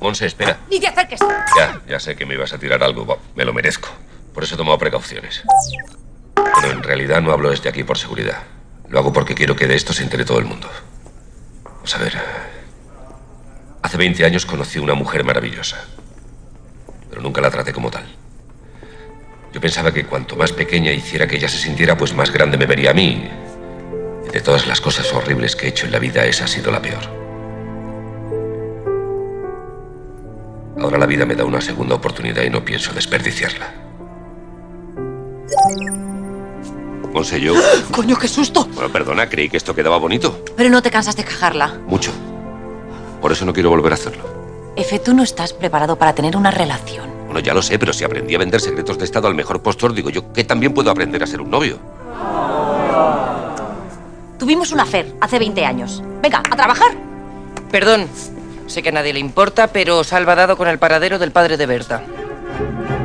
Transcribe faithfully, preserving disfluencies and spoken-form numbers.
Montse, espera. Ni te acerques. Ya, ya sé que me ibas a tirar algo. Me lo merezco. Por eso he tomado precauciones. Pero en realidad no hablo desde aquí por seguridad. Lo hago porque quiero que de esto se entere todo el mundo. Vamos a ver. Hace veinte años conocí a una mujer maravillosa. Pero nunca la traté como tal. Yo pensaba que cuanto más pequeña hiciera que ella se sintiera, pues más grande me vería a mí. Y de todas las cosas horribles que he hecho en la vida, esa ha sido la peor. Ahora la vida me da una segunda oportunidad y no pienso desperdiciarla. Montse, yo... ¡Coño, qué susto! Bueno, perdona, creí que esto quedaba bonito. Pero no te cansas de cagarla. Mucho. Por eso no quiero volver a hacerlo. Efe, tú no estás preparado para tener una relación. Bueno, ya lo sé, pero si aprendí a vender secretos de estado al mejor postor, digo yo que también puedo aprender a ser un novio. Tuvimos una affair hace veinte años. Venga, a trabajar. Perdón, sé que a nadie le importa, pero os ha dado con el paradero del padre de Berta.